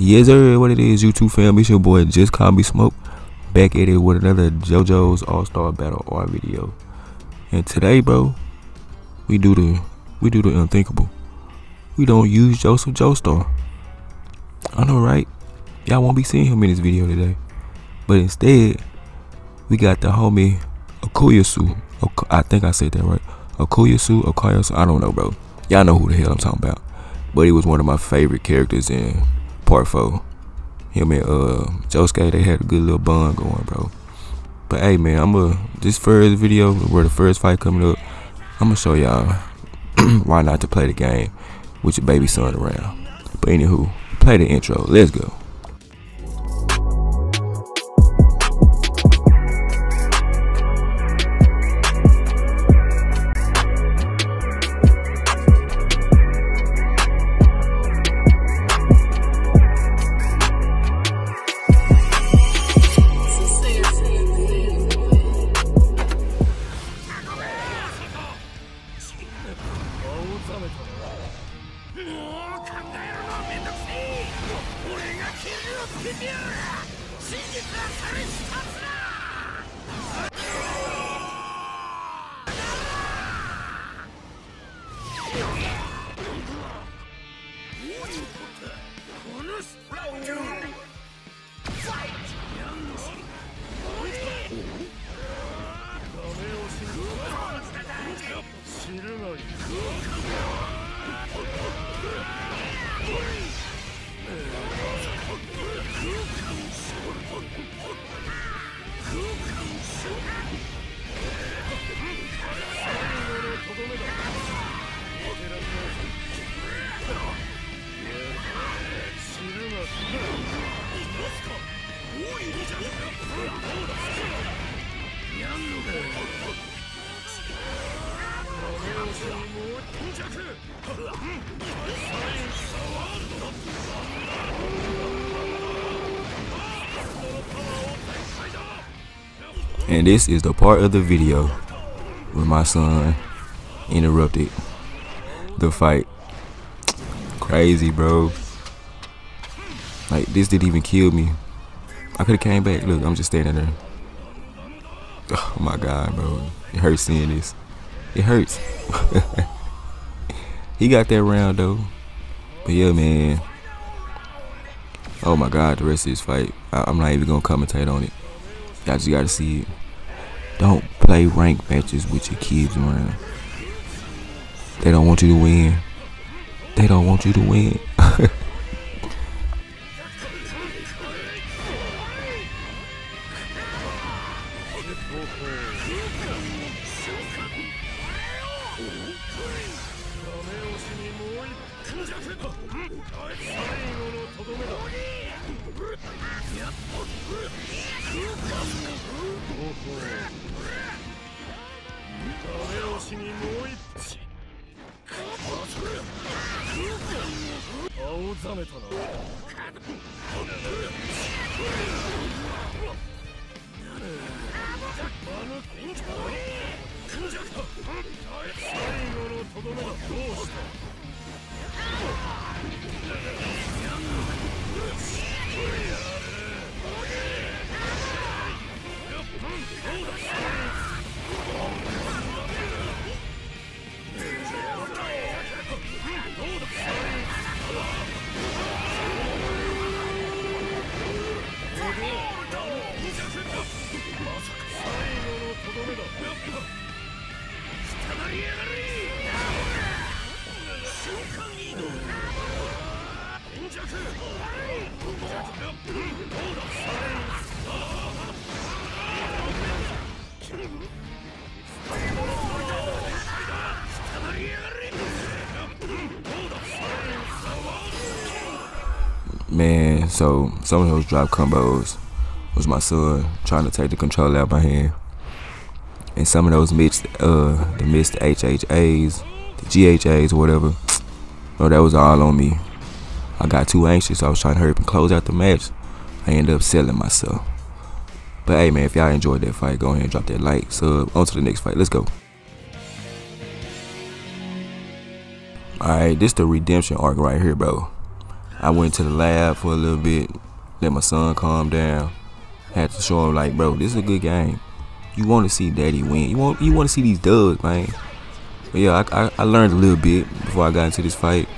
Yes sir, what it is, YouTube fam, it's your boy JusCallMe Smoke, back at it with another JoJo's All-Star Battle R video. And today, bro, we do the unthinkable. We don't use Joseph Joestar. I know, right? Y'all won't be seeing him in this video today. But instead, we got the homie Okuyasu. I think I said that right. Okuyasu, I don't know, bro. Y'all know who the hell I'm talking about. But he was one of my favorite characters in Part 4. Him and Josuke, they had a good little bond going, bro. But hey, man, this first video, where the first fight coming up, I'm gonna show y'all why not to play the game with your baby son around. But anywho, play the intro. Let's go. And this is the part of the video where my son interrupted the fight. Crazy, bro. Like, this didn't even kill me. I could have came back. Look, I'm just standing there. Oh my god, bro, it hurts seeing this. It hurts. He got that round though. But yeah, man, oh my god, the rest of this fight, I'm not even gonna commentate on it. Y'all just gotta see it. Don't play ranked matches with your kids around. They don't want you to win. They don't want you to win. Man, so some of those drop combos was my son trying to take the control out of my hand, and some of those missed HHAs, the GHAs, or whatever. No, that was all on me. I got too anxious. I was trying to hurry up and close out the match. I ended up selling myself. But hey, man, if y'all enjoyed that fight, go ahead and drop that like, sub. On to the next fight. Let's go. All right, this the redemption arc right here, bro. I went to the lab for a little bit, let my son calm down. Had to show him like, bro, this is a good game. You want to see daddy win. You want to see these dubs, man. But yeah, I learned a little bit before I got into this fight.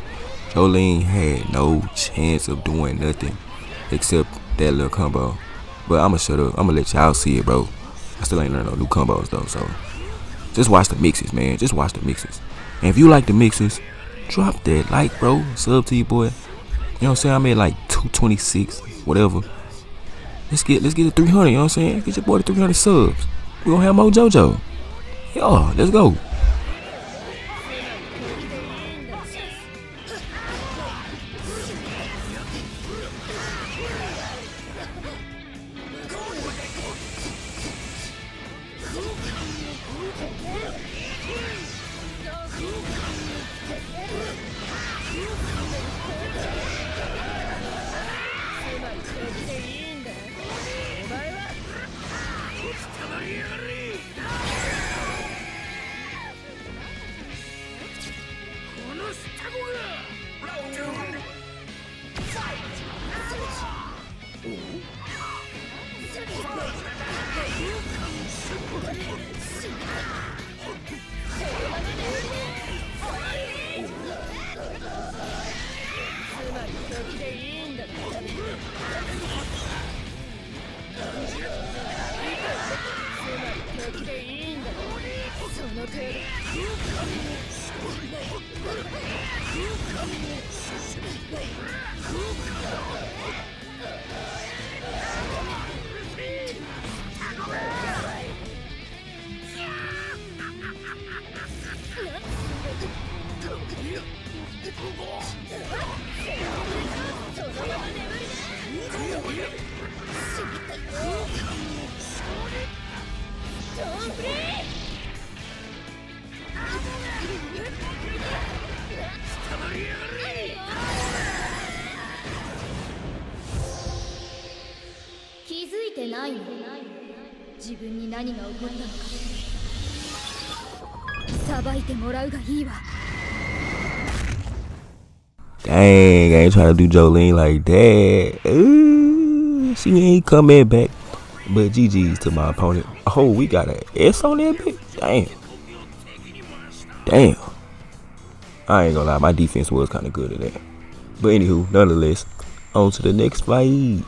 Jolyne had no chance of doing nothing except that little combo. But I'ma shut up. I'ma let y'all see it, bro. I still ain't learned no new combos though, so just watch the mixes, man. Just watch the mixes. And if you like the mixes, drop that like, bro. Sub to your boy. You know what I'm saying? I made like 226, whatever. Let's get to 300. You know what I'm saying? Get your boy to 300 subs. We gonna have more JoJo. Yo, let's go. Dang, I ain't trying to do Jolyne like that. Ooh, she ain't coming back. But GG's to my opponent. Oh, we got an S on that bitch? Damn. I ain't gonna lie, my defense was kind of good at that. But anywho, nonetheless, on to the next fight.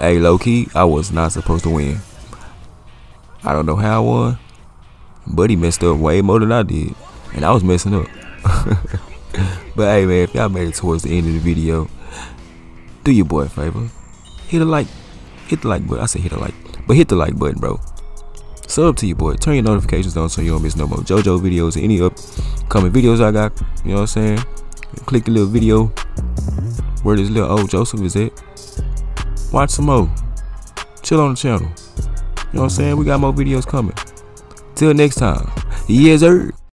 Hey, low-key, I was not supposed to win. I don't know how I won, but he messed up way more than I did, and I was messing up. But hey man, if y'all made it towards the end of the video, do your boy a favor, hit the like button. I said hit the like, but hit the like button, bro. Sub up to your boy, turn your notifications on so you don't miss no more JoJo videos and any upcoming videos I got. You know what I'm saying? Click the little video where this little old Joseph is at. Watch some more. Chill on the channel. You know what I'm saying? We got more videos coming. Till next time. Yes, sir.